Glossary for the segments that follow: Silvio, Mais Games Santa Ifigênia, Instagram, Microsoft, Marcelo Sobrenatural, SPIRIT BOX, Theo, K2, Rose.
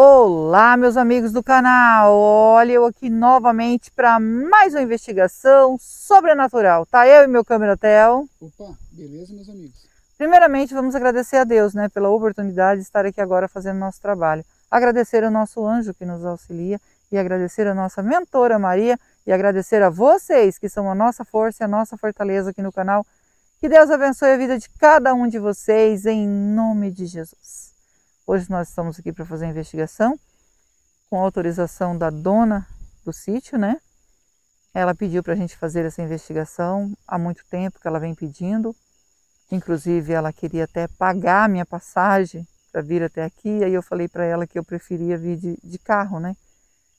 Olá, meus amigos do canal, olha eu aqui novamente para mais uma investigação sobrenatural, tá? Eu e meu câmera Theo. Opa, beleza, meus amigos? Primeiramente, vamos agradecer a Deus, né, pela oportunidade de estar aqui agora fazendo nosso trabalho. Agradecer ao nosso anjo que nos auxilia e agradecer a nossa mentora Maria e agradecer a vocês que são a nossa força e a nossa fortaleza aqui no canal. Que Deus abençoe a vida de cada um de vocês, em nome de Jesus. Hoje nós estamos aqui para fazer a investigação com autorização da dona do sítio, né? Ela pediu para a gente fazer essa investigação há muito tempo que ela vem pedindo. Inclusive ela queria até pagar a minha passagem para vir até aqui. Aí eu falei para ela que eu preferia vir de carro, né?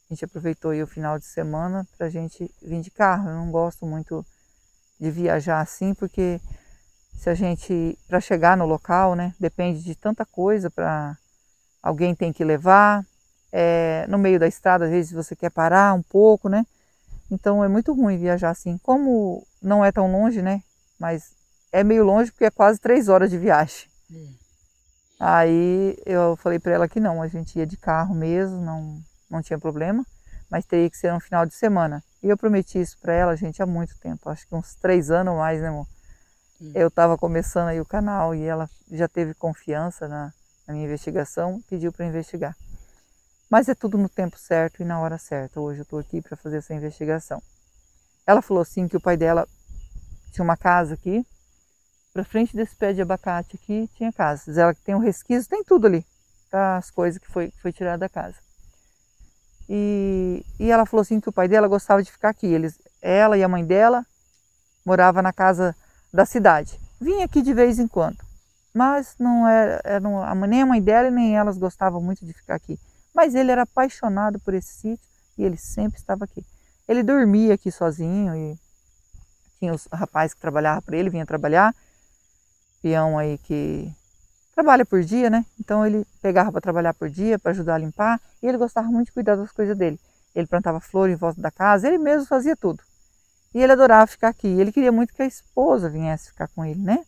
A gente aproveitou aí o final de semana para a gente vir de carro. Eu não gosto muito de viajar assim porque... Se a gente, para chegar no local, né, depende de tanta coisa, para alguém tem que levar, no meio da estrada às vezes você quer parar um pouco, né, então é muito ruim viajar assim, como não é tão longe, né, mas é meio longe porque é quase 3 horas de viagem. Aí eu falei para ela que não, a gente ia de carro mesmo, não tinha problema, mas teria que ser um final de semana. E eu prometi isso para ela, gente, há muito tempo, acho que uns 3 anos ou mais, né, amor? Eu estava começando aí o canal e ela já teve confiança na minha investigação, pediu para investigar. Mas é tudo no tempo certo e na hora certa. Hoje eu estou aqui para fazer essa investigação. Ela falou assim que o pai dela tinha uma casa aqui, para frente desse pé de abacate aqui tinha casa. Diz ela que tem um resquício, tem tudo ali, tá? As coisas que foi tirada da casa. E ela falou assim que o pai dela gostava de ficar aqui. Ela e a mãe dela moravam na casa da cidade. Vinha aqui de vez em quando, mas não era nem a mãe dela nem elas gostavam muito de ficar aqui. Mas ele era apaixonado por esse sítio e ele sempre estava aqui. Ele dormia aqui sozinho e tinha os rapazes que trabalhavam para ele, vinha trabalhar, peão aí que trabalha por dia, né? Então ele pegava para trabalhar por dia, para ajudar a limpar, e ele gostava muito de cuidar das coisas dele. Ele plantava flor em volta da casa, ele mesmo fazia tudo. E ele adorava ficar aqui. Ele queria muito que a esposa viesse ficar com ele, né?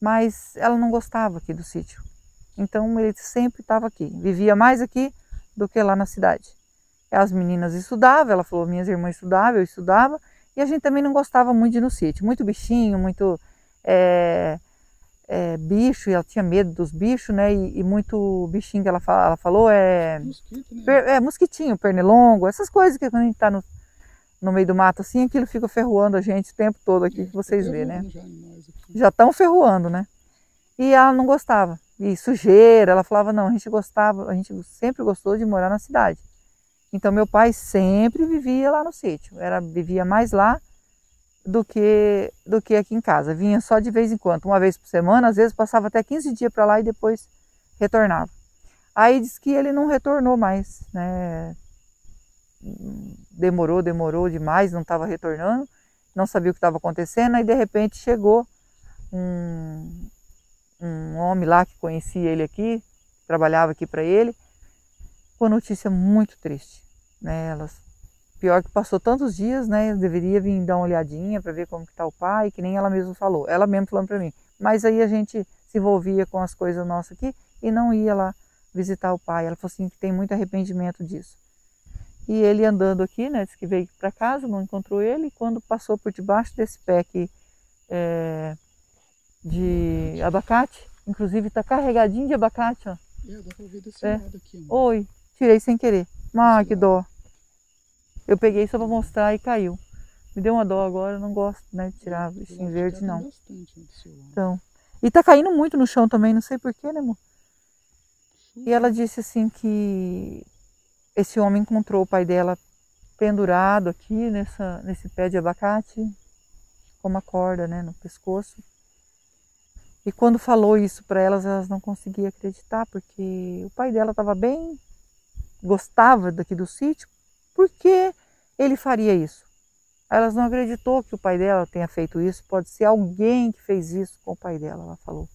Mas ela não gostava aqui do sítio. Então ele sempre estava aqui. Vivia mais aqui do que lá na cidade. As meninas estudavam, ela falou, minhas irmãs estudavam, eu estudava. E a gente também não gostava muito de ir no sítio. Muito bichinho, muito bicho. E ela tinha medo dos bichos, né? E muito bichinho que ela falou é... Mosquito, né? Mosquitinho, pernilongo, essas coisas que quando a gente está no meio do mato assim, aquilo fica ferroando a gente o tempo todo aqui, que vocês vê, né? Já estão ferroando, né? E ela não gostava. E sujeira, ela falava, não, a gente sempre gostou de morar na cidade. Então meu pai sempre vivia lá no sítio, vivia mais lá do que aqui em casa. Vinha só de vez em quando, uma vez por semana, às vezes passava até 15 dias para lá e depois retornava. Aí diz que ele não retornou mais, né? Demorou demais, não estava retornando, não sabia o que estava acontecendo. Aí de repente chegou um homem lá que conhecia ele aqui, trabalhava aqui para ele, com a notícia muito triste, né? Pior que passou tantos dias, né? Deveria vir dar uma olhadinha para ver como que está o pai, que nem ela mesma falou, ela mesma falando para mim. Mas aí a gente se envolvia com as coisas nossas aqui e não ia lá visitar o pai. Ela falou assim que tem muito arrependimento disso. E ele andando aqui, né, disse que veio para casa, não encontrou ele, e quando passou por debaixo desse pé aqui de abacate, inclusive está carregadinho de abacate, ó. Dá para ver desse lado aqui. Mano. Oi, tirei sem querer. Ah, que dó. Eu peguei só para mostrar e caiu. Me deu uma dó agora, eu não gosto, né, de tirar bichinho verde, não. Bastante, então, e tá caindo muito no chão também, não sei porquê, né, amor? Sim. E ela disse assim que... Esse homem encontrou o pai dela pendurado aqui nesse pé de abacate, com uma corda, né, no pescoço. E quando falou isso para elas, elas não conseguiam acreditar, porque o pai dela estava bem, gostava daqui do sítio, por que ele faria isso? Elas não acreditou que o pai dela tenha feito isso, pode ser alguém que fez isso com o pai dela, ela falou.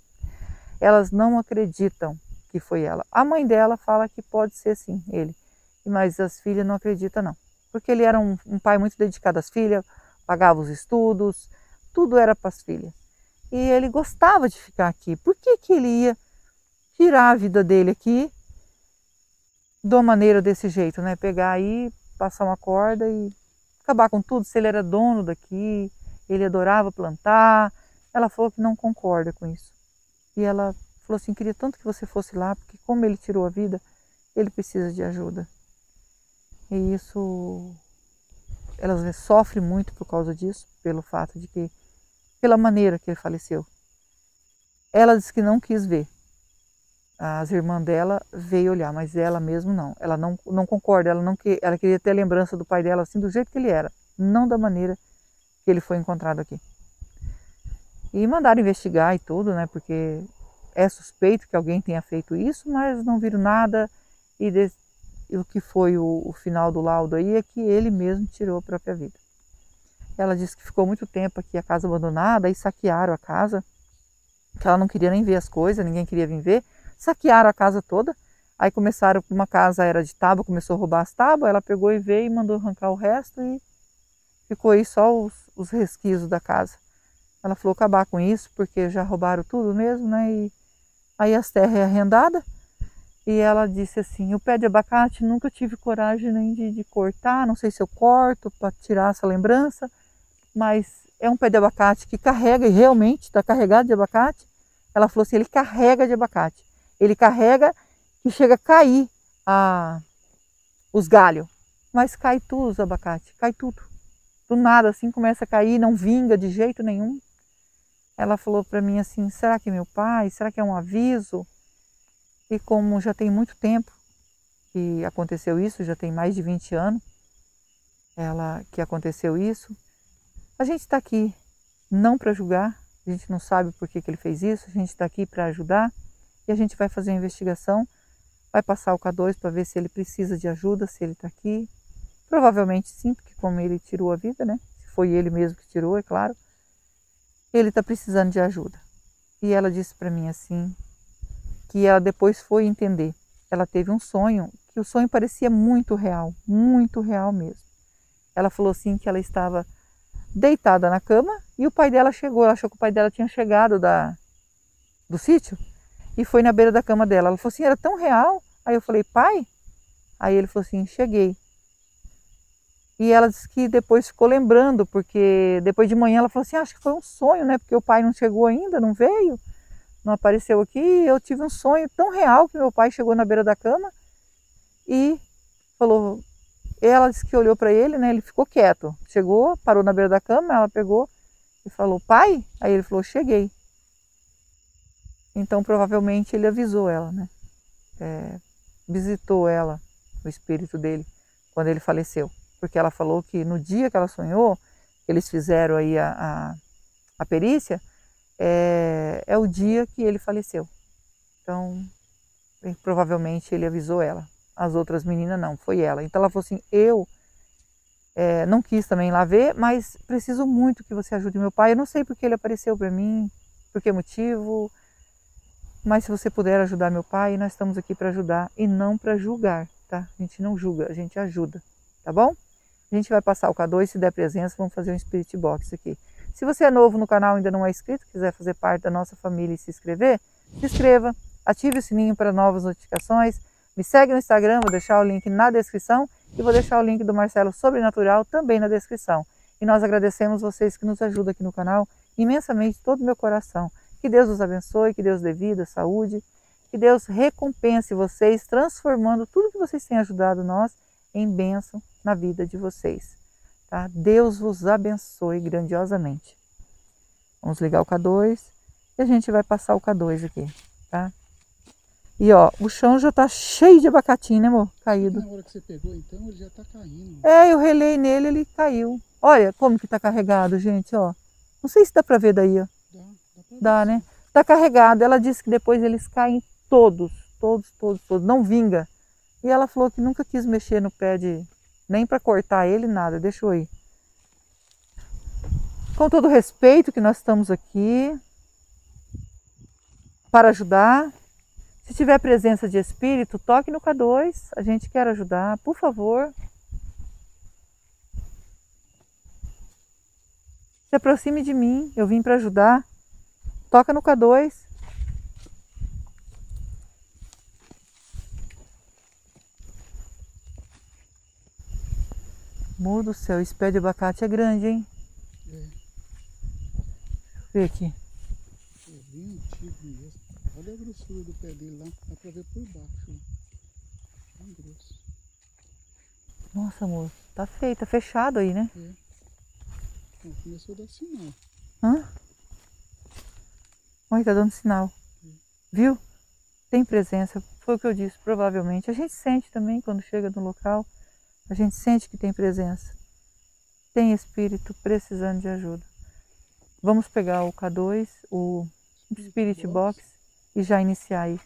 Elas não acreditam que foi ela. A mãe dela fala que pode ser sim, ele. Mas as filhas não acreditam não, porque ele era um pai muito dedicado às filhas, pagava os estudos, tudo era para as filhas. E ele gostava de ficar aqui, por que ele ia tirar a vida dele aqui de uma maneira desse jeito, né? Pegar aí, passar uma corda e acabar com tudo. Se ele era dono daqui, ele adorava plantar. Ela falou que não concorda com isso. E ela falou assim, queria tanto que você fosse lá, porque como ele tirou a vida, ele precisa de ajuda. E isso, ela sofre muito por causa disso, pelo fato de que, pela maneira que ele faleceu. Ela disse que não quis ver. As irmãs dela veio olhar, mas ela mesmo não. Ela não concorda, ela queria ter a lembrança do pai dela assim, do jeito que ele era, não da maneira que ele foi encontrado aqui. E mandaram investigar e tudo, né, porque é suspeito que alguém tenha feito isso, mas não viram nada. E o que foi o final do laudo aí é que ele mesmo tirou a própria vida. Ela disse que ficou muito tempo aqui a casa abandonada, aí saquearam a casa, que ela não queria nem ver as coisas, ninguém queria vir ver. Saquearam a casa toda, aí começaram, uma casa era de tábua, começou a roubar as tábuas, ela pegou e veio e mandou arrancar o resto e ficou aí só os resquícios da casa. Ela falou acabar com isso, porque já roubaram tudo mesmo, né? E aí as terras é arrendada. E ela disse assim, o pé de abacate nunca tive coragem nem de cortar, não sei se eu corto para tirar essa lembrança, mas é um pé de abacate que carrega, e realmente está carregado de abacate. Ela falou assim, ele carrega de abacate, ele carrega que chega a cair os galhos, mas cai tudo os abacate, cai tudo. Do nada assim começa a cair, não vinga de jeito nenhum. Ela falou para mim assim, será que é meu pai? Será que é um aviso? E como já tem muito tempo que aconteceu isso, já tem mais de 20 anos que aconteceu isso, a gente está aqui não para julgar, a gente não sabe por que ele fez isso, a gente está aqui para ajudar e a gente vai fazer a investigação, vai passar o K2 para ver se ele precisa de ajuda, se ele está aqui. Provavelmente sim, porque como ele tirou a vida, né? Se foi ele mesmo que tirou, é claro, ele está precisando de ajuda. E ela disse para mim assim, que ela depois foi entender. Ela teve um sonho, que o sonho parecia muito real mesmo. Ela falou assim que ela estava deitada na cama e o pai dela chegou, ela achou que o pai dela tinha chegado do sítio e foi na beira da cama dela. Ela falou assim, era tão real? Aí eu falei, pai? Aí ele falou assim, cheguei. E ela disse que depois ficou lembrando, porque depois de manhã ela falou assim, acho que foi um sonho, né? Porque o pai não chegou ainda, não veio. Não apareceu aqui, eu tive um sonho tão real que meu pai chegou na beira da cama e falou, ela disse que olhou para ele, né, ele ficou quieto, chegou, parou na beira da cama, ela pegou e falou, pai? Aí ele falou, cheguei. Então provavelmente ele avisou ela, né, visitou ela, o espírito dele, quando ele faleceu, porque ela falou que no dia que ela sonhou, eles fizeram aí a perícia, é o dia que ele faleceu, então provavelmente ele avisou ela, as outras meninas não, foi ela. Então ela falou assim, eu não quis também ir lá ver, mas preciso muito que você ajude meu pai, eu não sei porque ele apareceu para mim, por que motivo, mas se você puder ajudar meu pai, nós estamos aqui para ajudar e não para julgar, tá? A gente não julga, a gente ajuda, tá bom? A gente vai passar o K2, se der presença, vamos fazer um Spiritbox aqui. Se você é novo no canal e ainda não é inscrito, quiser fazer parte da nossa família e se inscrever, se inscreva, ative o sininho para novas notificações, me segue no Instagram, vou deixar o link na descrição e vou deixar o link do Marcelo Sobrenatural também na descrição. E nós agradecemos vocês que nos ajudam aqui no canal imensamente, todo o meu coração. Que Deus os abençoe, que Deus dê vida, saúde, que Deus recompense vocês, transformando tudo que vocês têm ajudado nós em bênção na vida de vocês. Tá? Deus vos abençoe grandiosamente. Vamos ligar o K2 e a gente vai passar o K2 aqui, tá? E ó, o chão já tá cheio de abacatinho, né amor? Caído. Na hora que você pegou então, ele já tá caindo. Eu relei nele, ele caiu. Olha como que tá carregado, gente, ó. Não sei se dá pra ver daí, ó. Dá, né? Tá carregado. Ela disse que depois eles caem todos. Não vinga. E ela falou que nunca quis mexer no pé de... nem para cortar ele, nada, deixou aí. Com todo o respeito que nós estamos aqui para ajudar. Se tiver presença de espírito, toque no K2, a gente quer ajudar, por favor. Se aproxime de mim, eu vim para ajudar. Toca no K2. Amor do céu, esse pé de abacate é grande, hein? É. Deixa eu ver aqui. É bem antigo mesmo. Olha a grossura do pé dele lá, dá pra ver por baixo. É bem grosso. Nossa, amor, tá feio, tá fechado aí, né? É. Não, começou a dar sinal. Hã? Olha, tá dando sinal. É. Viu? Tem presença, foi o que eu disse, provavelmente. A gente sente também quando chega no local. A gente sente que tem presença, tem espírito precisando de ajuda. Vamos pegar o K2, o Spiritbox e já iniciar aí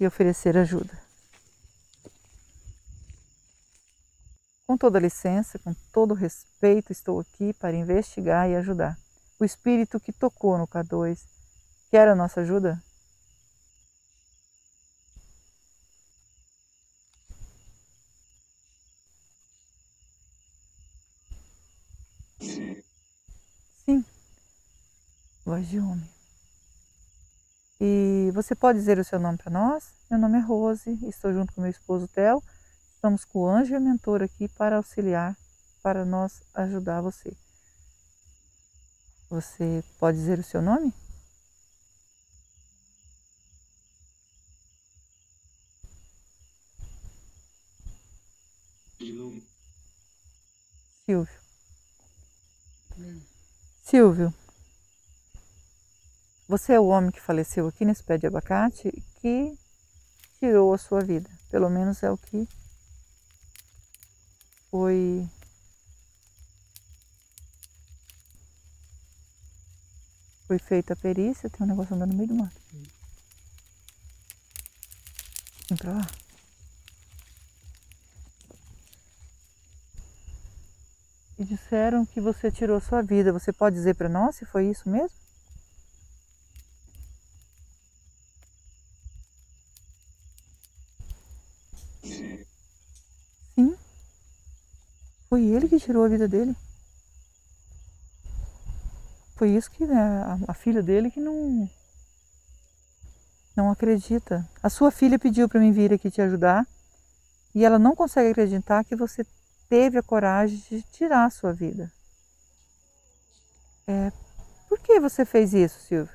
e oferecer ajuda. Com toda licença, com todo respeito, estou aqui para investigar e ajudar. O espírito que tocou no K2 quer a nossa ajuda? Voz de homem. E você pode dizer o seu nome para nós? Meu nome é Rose, estou junto com meu esposo Theo. Estamos com o anjo e a mentora aqui para auxiliar, para nós ajudar você. Você pode dizer o seu nome? Silvio. Silvio. Você é o homem que faleceu aqui nesse pé de abacate que tirou a sua vida. Pelo menos é o que foi feita a perícia. Tem um negócio andando no meio do mato. Vem pra lá. E disseram que você tirou a sua vida. Você pode dizer para nós se foi isso mesmo? Foi ele que tirou a vida dele. Foi isso que a filha dele que não acredita. A sua filha pediu para mim vir aqui te ajudar e ela não consegue acreditar que você teve a coragem de tirar a sua vida. É, por que você fez isso, Silvio?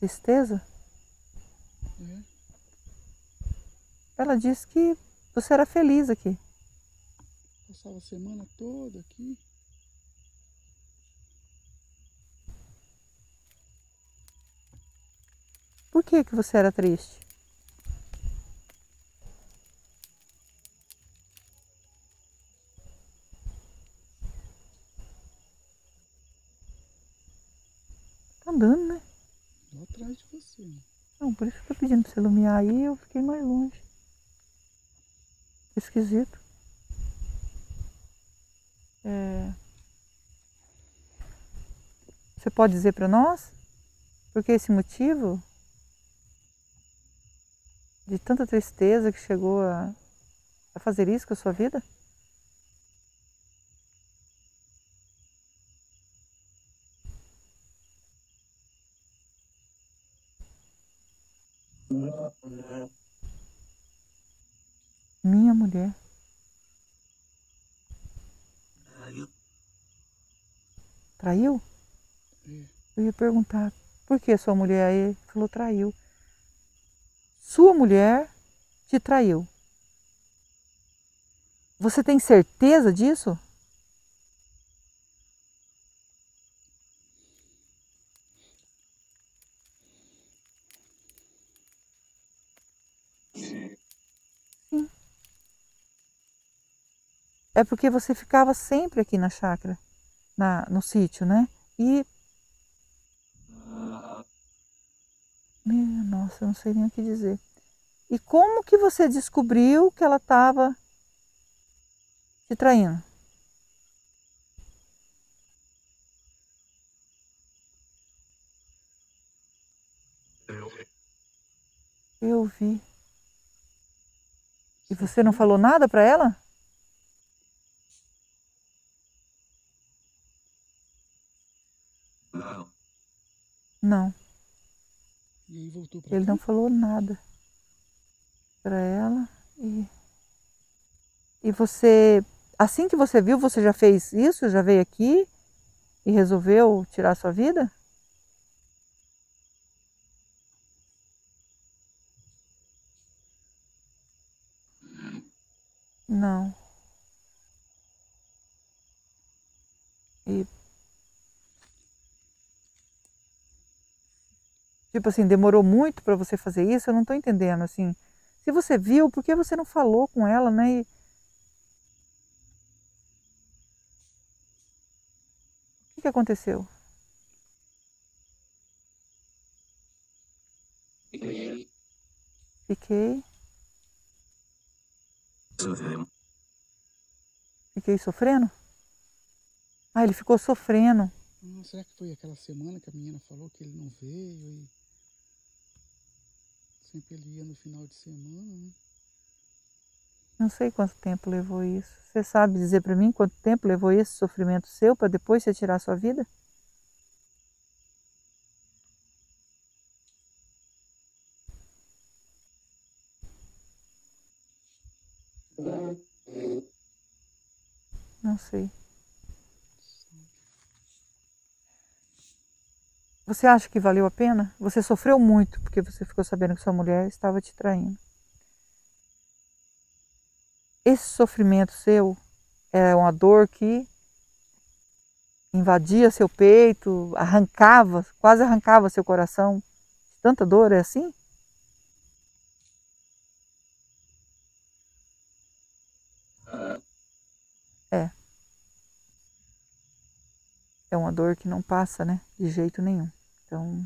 Tristeza? É. Ela disse que você era feliz aqui. Passava a semana toda aqui. Por que que você era triste? Tá andando, né? Atrás de você. Não, por isso que eu tô pedindo pra você iluminar aí, eu fiquei mais longe. Esquisito. É... Você pode dizer pra nós? Por que esse motivo? De tanta tristeza que chegou a fazer isso com a sua vida? Minha mulher. Traiu? Eu ia perguntar, por que sua mulher? Aí ele falou, traiu. Sua mulher te traiu. Você tem certeza disso? É porque você ficava sempre aqui na chácara, no sítio, né? E... Minha nossa, eu não sei nem o que dizer. E como que você descobriu que ela estava te traindo? Eu vi. E você não falou nada para ela? Não. E aí voltou pra ele não falou nada pra ela. E você, assim que você viu, você já fez isso? Já veio aqui e resolveu tirar a sua vida? Não. E... tipo assim, demorou muito para você fazer isso? Eu não tô entendendo, assim. Se você viu, por que você não falou com ela, né? E... o que aconteceu? Fiquei... fiquei sofrendo? Ah, ele ficou sofrendo. Será que foi aquela semana que a menina falou que ele não veio e sempre ele ia no final de semana, né? Não sei quanto tempo levou isso. Você sabe dizer pra mim quanto tempo levou esse sofrimento seu pra depois você tirar a sua vida? Não sei. Você acha que valeu a pena? Você sofreu muito porque você ficou sabendo que sua mulher estava te traindo. Esse sofrimento seu é uma dor que invadia seu peito, arrancava, quase arrancava seu coração. Tanta dor, é assim? É. É uma dor que não passa, né? De jeito nenhum. Então...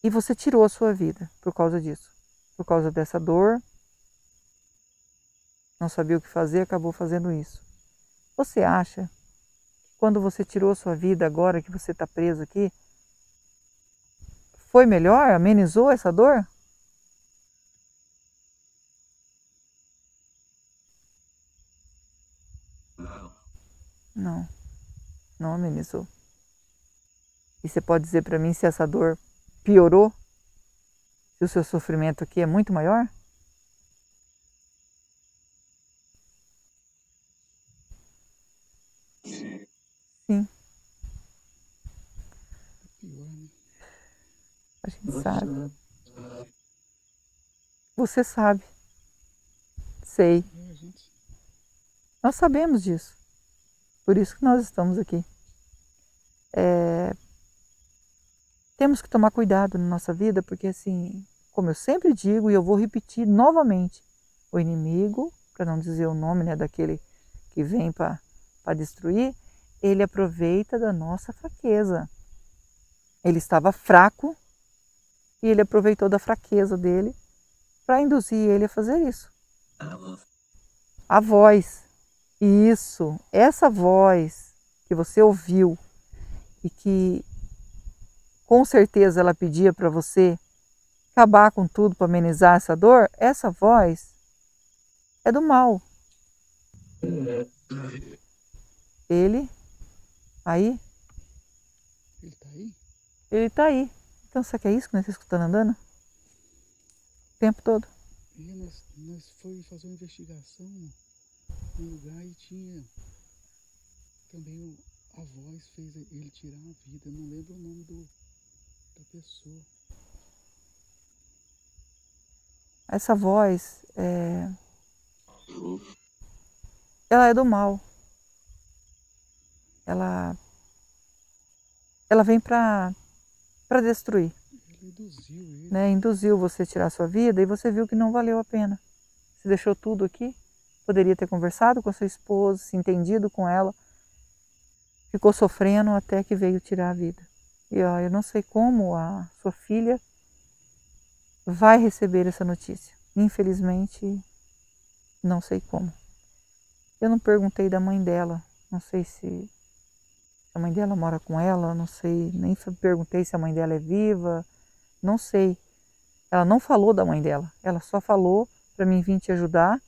e você tirou a sua vida por causa disso. Por causa dessa dor. Não sabia o que fazer, acabou fazendo isso. Você acha que quando você tirou a sua vida, agora que você está preso aqui, foi melhor? Amenizou essa dor? Não, não amenizou. E você pode dizer para mim se essa dor piorou? Se o seu sofrimento aqui é muito maior? Sim. Sim. A gente sabe. Você sabe. Sei. Nós sabemos disso. Por isso que nós estamos aqui. Temos que tomar cuidado na nossa vida, porque assim, como eu sempre digo, e eu vou repetir novamente, o inimigo, para não dizer o nome, né, daquele que vem para destruir, ele aproveita da nossa fraqueza. Ele estava fraco e ele aproveitou da fraqueza dele para induzir ele a fazer isso. A voz. Isso, essa voz que você ouviu e que com certeza ela pedia para você acabar com tudo para amenizar essa dor, essa voz é do mal. Ele, aí? Ele tá aí? Ele tá aí. Então, será que é isso que nós estamos escutando andando? O tempo todo. E nós fomos fazer uma investigação num lugar e tinha também a voz fez ele tirar a vida. Eu não lembro o nome da pessoa. Essa voz ela é do mal. Ela vem para destruir. Ele induziu ele. Né? Induziu você a tirar a sua vida e você viu que não valeu a pena. Você deixou tudo aqui. Poderia ter conversado com a sua esposa, se entendido com ela. Ficou sofrendo até que veio tirar a vida. E ó, eu não sei como a sua filha vai receber essa notícia. Infelizmente, não sei como. Eu não perguntei da mãe dela. Não sei se a mãe dela mora com ela. Não sei, nem perguntei se a mãe dela é viva. Não sei. Ela não falou da mãe dela. Ela só falou para mim vir te ajudar.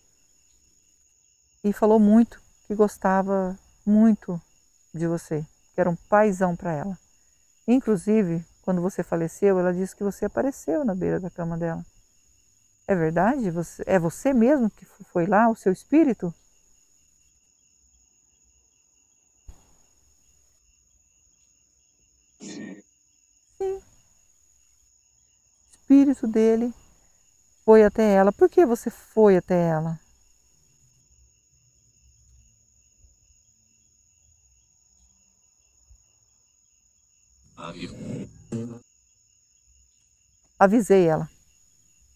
E falou muito que gostava muito de você, que era um paizão para ela. Inclusive, quando você faleceu, ela disse que você apareceu na beira da cama dela. É verdade? É você mesmo que foi lá, o seu espírito? Sim. O espírito dele foi até ela. Por que você foi até ela? Avisei ela.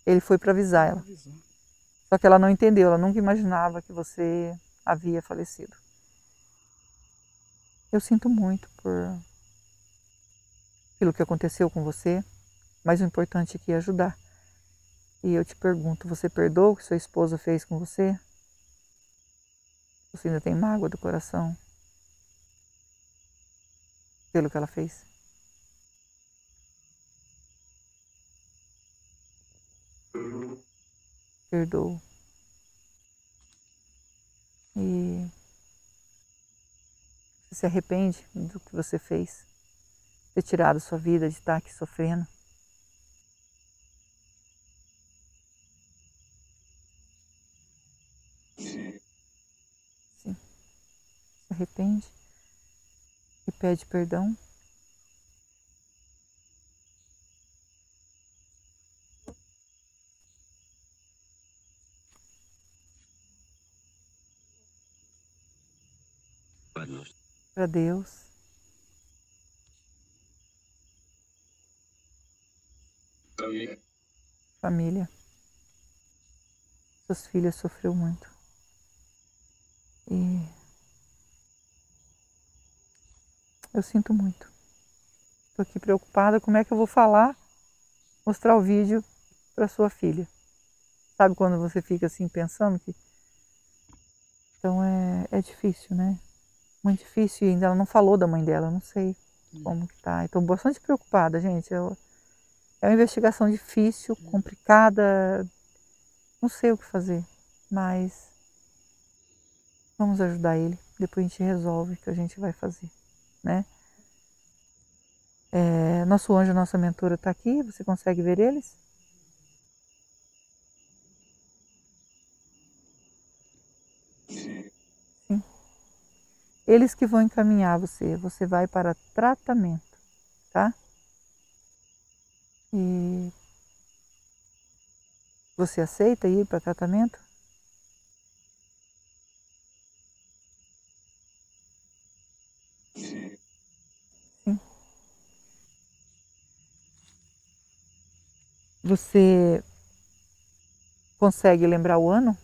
Ele foi para avisar ela. Só que ela não entendeu, ela nunca imaginava que você havia falecido. Eu sinto muito por aquilo que aconteceu com você, mas o importante aqui é ajudar. E eu te pergunto, você perdoa o que sua esposa fez com você? Você ainda tem mágoa do coração pelo que ela fez? Perdoo. E você se arrepende do que você fez, ter tirado sua vida, de estar aqui sofrendo. Sim. Se arrepende e pede perdão. Para Deus. Família. Suas filhas sofreu muito. E eu sinto muito. Estou aqui preocupada como é que eu vou falar, mostrar o vídeo para sua filha. Sabe quando você fica assim pensando que... Então é difícil, né? Muito difícil, e ainda ela não falou da mãe dela, eu não sei como que tá. Estou bastante preocupada, gente. É uma investigação difícil, complicada, não sei o que fazer, mas vamos ajudar ele, depois a gente resolve o que a gente vai fazer, né? Nosso anjo, nossa mentora está aqui, você consegue ver eles? Eles que vão encaminhar você, você vai para tratamento, tá? E você aceita ir para tratamento? Sim. Você consegue lembrar o ano?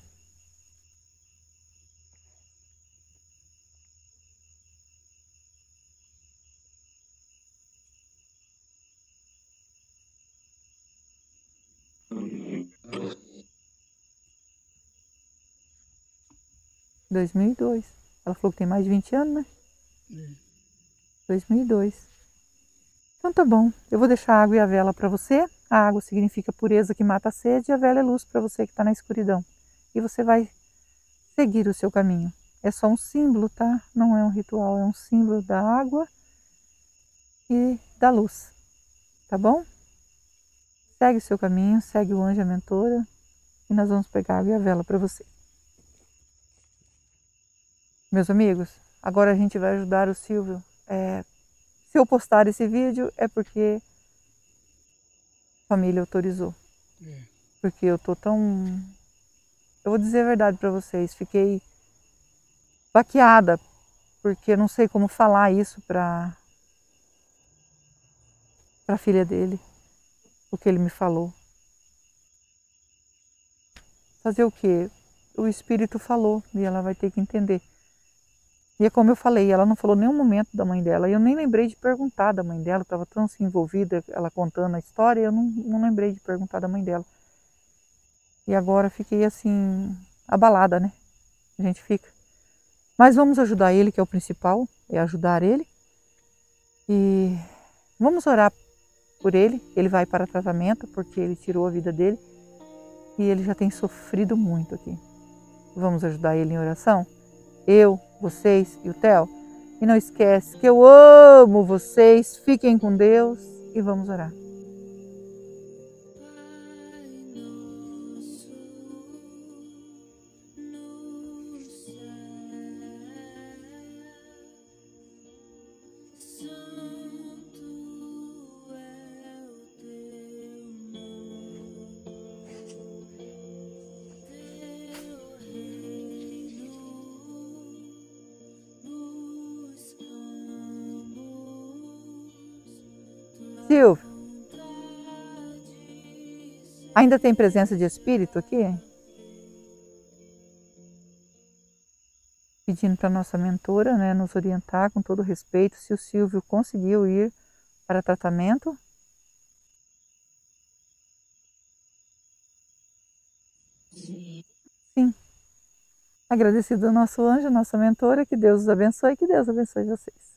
(2002). Ela falou que tem mais de 20 anos, né? 2002. Então tá bom. Eu vou deixar a água e a vela para você. A água significa pureza que mata a sede e a vela é luz para você que está na escuridão. E você vai seguir o seu caminho. É só um símbolo, tá? Não é um ritual, é um símbolo da água e da luz. Tá bom? Segue o seu caminho, segue o anjo, a mentora, e nós vamos pegar a água e a vela para você. Meus amigos, agora a gente vai ajudar o Silvio. Se eu postar esse vídeo é porque a família autorizou. Porque eu tô tão... Eu vou dizer a verdade para vocês, fiquei baqueada, porque eu não sei como falar isso para filha dele, o que ele me falou. Fazer o quê? O espírito falou e ela vai ter que entender. E é como eu falei, ela não falou nenhum momento da mãe dela. E eu nem lembrei de perguntar da mãe dela. Eu estava tão assim, envolvida, ela contando a história, eu não lembrei de perguntar da mãe dela. E agora fiquei assim, abalada, né? A gente fica. Mas vamos ajudar ele, que é o principal, é ajudar ele. E vamos orar por ele. Ele vai para tratamento, porque ele tirou a vida dele. E ele já tem sofrido muito aqui. Vamos ajudar ele em oração? Eu, vocês e o Theo, E não esquece que eu amo vocês. Fiquem com Deus e vamos orar. Silvio, ainda tem presença de espírito aqui? Pedindo para nossa mentora, né, nos orientar com todo respeito se o Silvio conseguiu ir para tratamento. Sim. Agradecido ao nosso anjo, nossa mentora, que Deus os abençoe, que Deus abençoe vocês.